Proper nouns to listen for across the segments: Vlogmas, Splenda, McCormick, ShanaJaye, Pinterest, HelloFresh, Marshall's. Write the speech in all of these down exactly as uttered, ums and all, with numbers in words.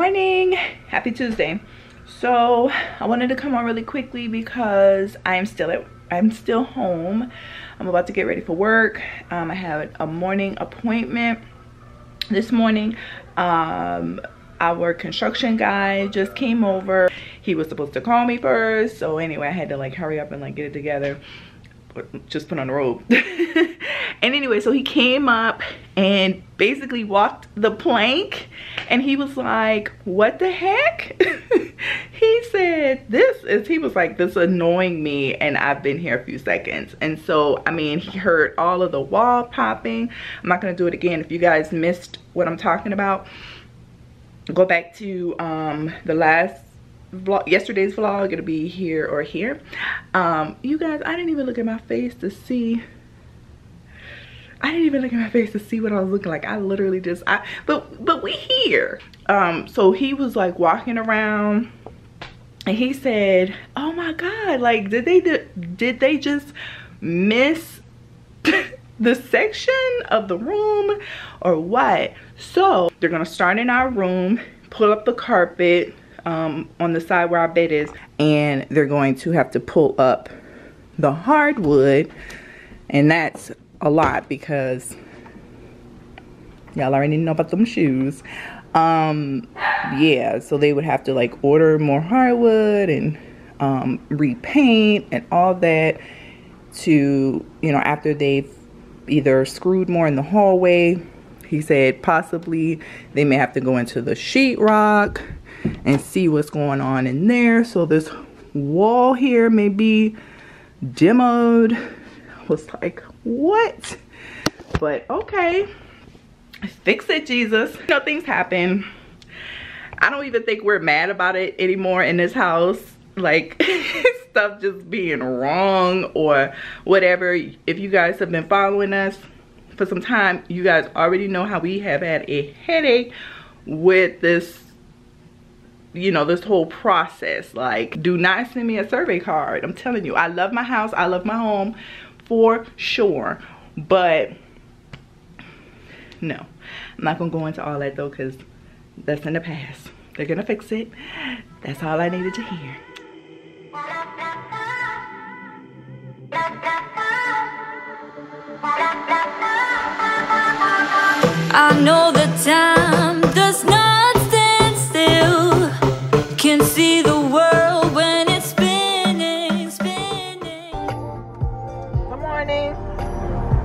morning, happy Tuesday. So I wanted to come on really quickly because I am still at I'm still home. I'm about to get ready for work. Um, I have a morning appointment this morning. Um, our construction guy just came over. He was supposed to call me first, so anyway, I had to like hurry up and like get it together, just put on the robe. And anyway, so he came up and basically walked the plank, and he was like, what the heck? He said, this is, he was like, this annoying me, and I've been here a few seconds. And so, I mean, he heard all of the wall popping. I'm not gonna do it again. If you guys missed what I'm talking about, go back to um, the last vlog, yesterday's vlog. It'll be here or here. Um, you guys, I didn't even look at my face to see. I didn't even look at my face to see what I was looking like. I literally just, I, but, but we here. Um, so he was like walking around, and he said, oh my God, like, did they, did, did they just miss the section of the room or what? So they're gonna start in our room, pull up the carpet um, on the side where our bed is, and they're going to have to pull up the hardwood, and that's a lot because y'all already know about them shoes. Um yeah, so they would have to like order more hardwood and um repaint and all that, to, you know, after they've either screwed more in the hallway. He said possibly they may have to go into the sheetrock and see what's going on in there. So this wall here may be demoed. I was like, what? But okay, fix it, Jesus. You know, things happen. I don't even think we're mad about it anymore in this house, like stuff just being wrong or whatever. If you guys have been following us for some time, you guys already know how we have had a headache with this, you know, this whole process. Like, do not send me a survey card. I'm telling you, I love my house, I love my home for sure, but no, I'm not gonna go into all that though, because that's in the past. They're gonna fix it. That's all I needed to hear. I know the time does not stand still, can see the world when it's spinning, spinning. Good morning.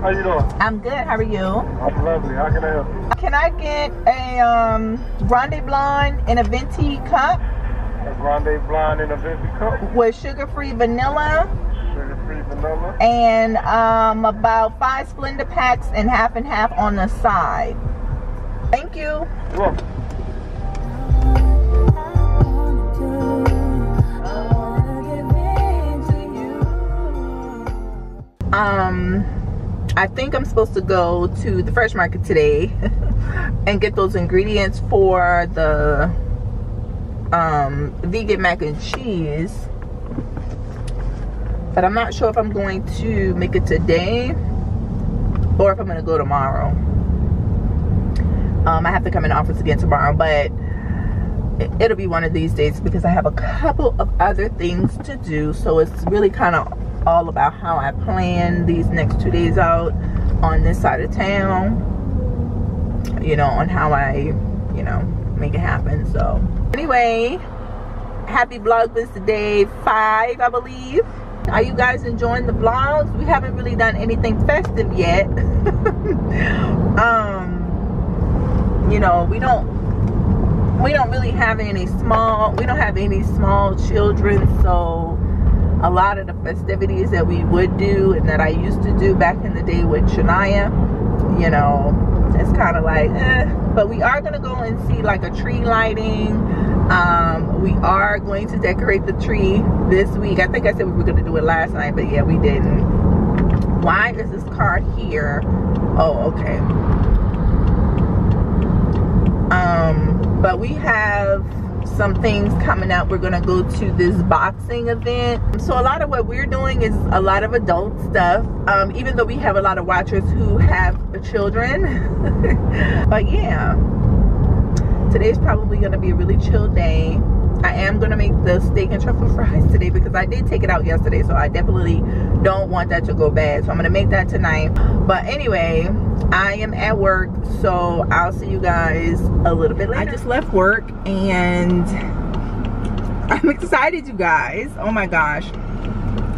How you doing? I'm good, how are you? I'm lovely, how can I help you? Can I get a um, Grande Blonde in a venti cup? A Grande Blonde in a venti cup? With sugar-free vanilla. Sugar-free vanilla. And um, about five Splenda packs and half and half on the side. Thank you. You're welcome. Um, I think I'm supposed to go to the fresh market today and get those ingredients for the um, vegan mac and cheese. But I'm not sure if I'm going to make it today or if I'm going to go tomorrow. Um, I have to come in the office again tomorrow, but it'll be one of these days because I have a couple of other things to do. So it's really kind of all about how I plan these next two days out on this side of town, you know, on how I, you know, make it happen. So anyway, happy Vlogmas today, five I believe. Are you guys enjoying the vlogs? We haven't really done anything festive yet. um you know, we don't we don't really have any small we don't have any small children, so a lot of the festivities that we would do and that I used to do back in the day with Shania, you know, it's kind of like, eh. But we are going to go and see like a tree lighting. Um, we are going to decorate the tree this week. I think I said we were going to do it last night, but yeah, we didn't. Why is this car here? Oh, okay. Um, but we have some things coming up. We're gonna go to this boxing event. So a lot of what we're doing is a lot of adult stuff, um, even though we have a lot of watchers who have children. But yeah, today's probably going to be a really chill day. I am going to make the steak and truffle fries today because I did take it out yesterday, so I definitely don't want that to go bad. So I'm going to make that tonight. But anyway, I am at work, so I'll see you guys a little bit later. I just left work and I'm excited, you guys. Oh my gosh.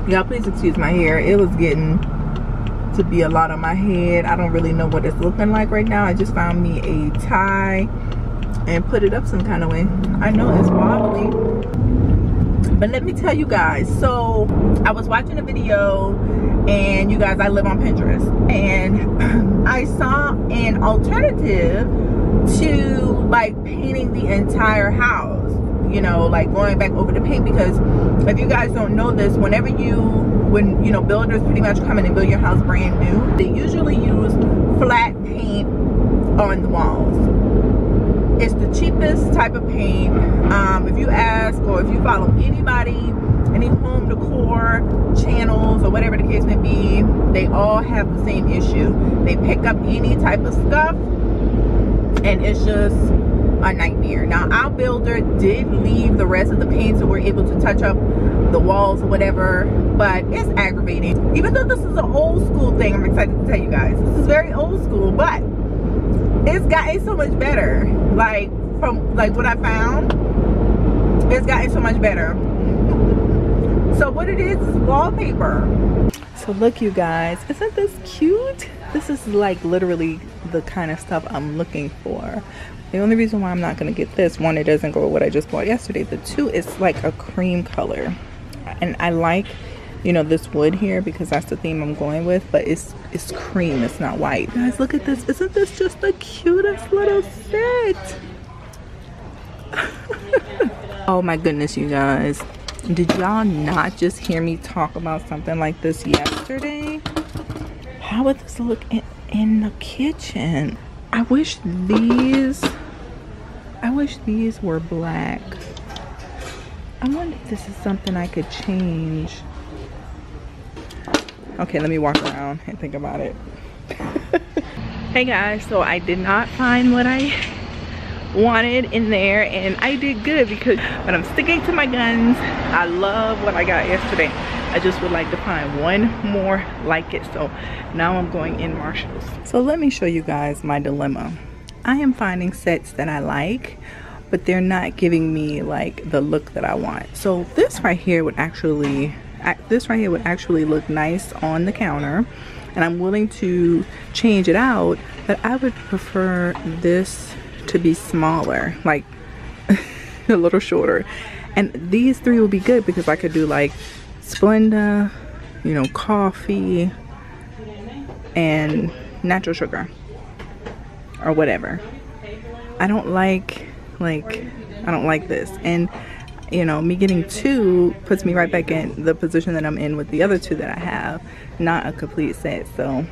Y'all please excuse my hair. It was getting to be a lot on my head. I don't really know what it's looking like right now. I just found me a tie and put it up some kind of way. I know it's wobbly, but let me tell you guys. So I was watching a video, and you guys, I live on Pinterest, and I saw an alternative to like painting the entire house, you know, like going back over the paint. Because if you guys don't know this, whenever you when you know builders pretty much come in and build your house brand new, they usually use flat paint on the walls. It's the cheapest type of paint. Um, if you ask, or if you follow anybody, any home decor channels or whatever the case may be, they all have the same issue. They pick up any type of stuff and it's just a nightmare. Now, our builder did leave the rest of the paint, so we're able to touch up the walls or whatever, but it's aggravating. Even though this is an old school thing, I'm excited to tell you guys. This is very old school, but it's gotten so much better. Like from like what I found, it's gotten so much better. So what it is is wallpaper. So look, you guys, isn't this cute? This is like literally the kind of stuff I'm looking for. The only reason why I'm not gonna get this one, it doesn't go with what I just bought yesterday. The two, it's like a cream color, and I like, you know, this wood here because that's the theme I'm going with, but it's it's cream, it's not white. Guys, look at this. Isn't this just the cutest little set? Oh my goodness, you guys, did y'all not just hear me talk about something like this yesterday? How would this look in, in the kitchen? I wish these I wish these were black. I wonder if this is something I could change. Okay, let me walk around and think about it. Hey guys, so I did not find what I wanted in there, and I did good because when I'm sticking to my guns, I love what I got yesterday. I just would like to find one more like it, so now I'm going in Marshall's. So let me show you guys my dilemma. I am finding sets that I like, but they're not giving me like the look that I want. So this right here would actually I, this right here would actually look nice on the counter, and I'm willing to change it out, but I would prefer this to be smaller, like a little shorter. And these three would be good because I could do like Splenda, you know, coffee and natural sugar or whatever. I don't like like I don't like this, and you know, me getting two puts me right back in the position that I'm in with the other two that I have, not a complete set. So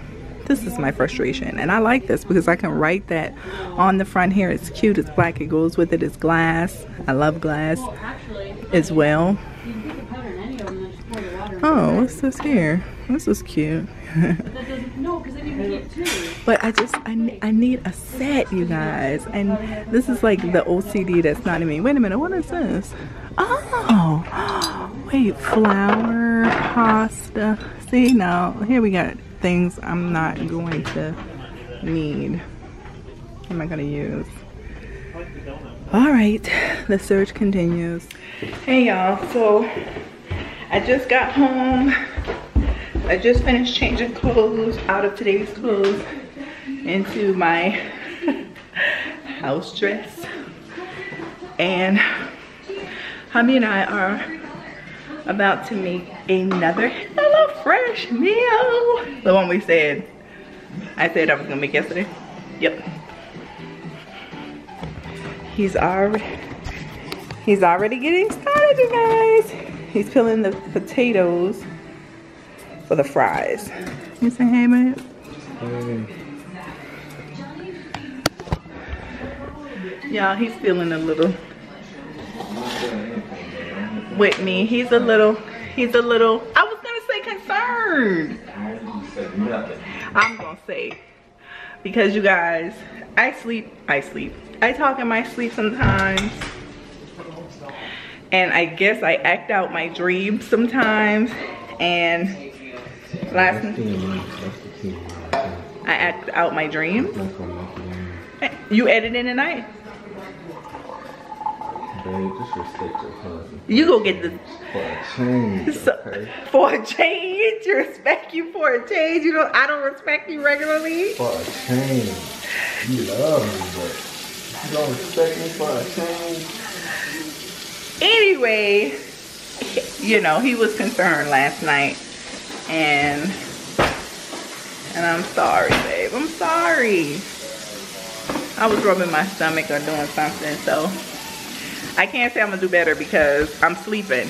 this is my frustration, and I like this because I can write that on the front here. It's cute, it's black, it goes with it, it's glass. I love glass as well. Oh, what's this here? This is cute. But I just, I, I need a set, you guys. And this is like the O C D that's not in me. Wait a minute, what is this? Oh, wait, flour, pasta. See, now, here we got things I'm not going to need. What am I gonna use? All right, the search continues. Hey y'all, so I just got home. I just finished changing clothes out of today's clothes into my house dress, and Hami and I are about to make another HelloFresh meal. The one we said, I said I was gonna make yesterday. Yep. He's already he's already getting started, you guys. He's peeling the potatoes for the fries. You say hey, man? Hey. Y'all, he's feeling a little with me. He's a little, he's a little, I was gonna say concerned. I'm gonna say, because you guys, I sleep, I sleep. I talk in my sleep sometimes. And I guess I act out my dreams sometimes. And last night, I act out my dreams. You edit in the night. You go get the for a change. So, okay. For a change, you respect you for a change. You don't. I don't respect you regularly. For a change, you love me, but you don't respect me for a change. Anyway, you know he was concerned last night, and and I'm sorry, babe. I'm sorry. I was rubbing my stomach or doing something, so. I can't say I'm gonna do better because I'm sleeping.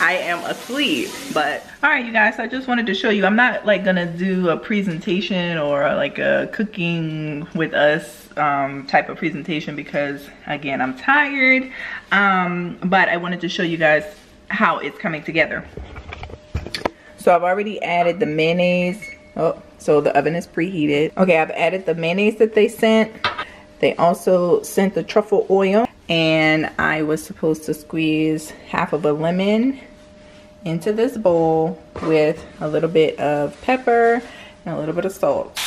I am asleep, but all right, you guys, I just wanted to show you. I'm not like gonna do a presentation or like a cooking with us um, type of presentation because again, I'm tired, um, but I wanted to show you guys how it's coming together. So I've already added the mayonnaise. Oh, so the oven is preheated. Okay, I've added the mayonnaise that they sent. They also sent the truffle oil, and I was supposed to squeeze half of a lemon into this bowl with a little bit of pepper and a little bit of salt.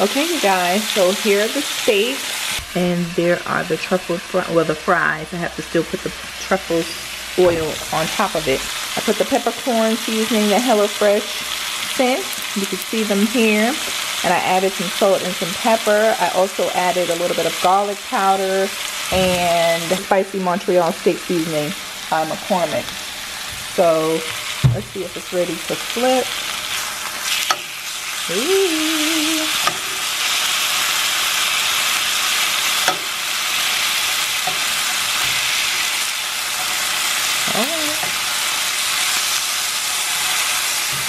Okay, you guys, so here are the steaks, and there are the truffle, well, the fries. I have to still put the truffle oil on top of it. I put the peppercorn seasoning that HelloFresh sent. You can see them here. And I added some salt and some pepper. I also added a little bit of garlic powder and spicy Montreal steak seasoning by McCormick. So let's see if it's ready to flip. Ooh. All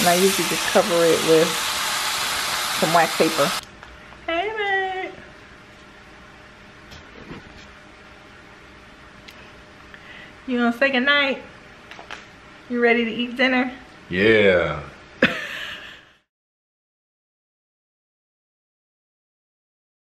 right. And I usually just cover it with some wax paper. Hey, babe. You gonna say goodnight? You ready to eat dinner? Yeah.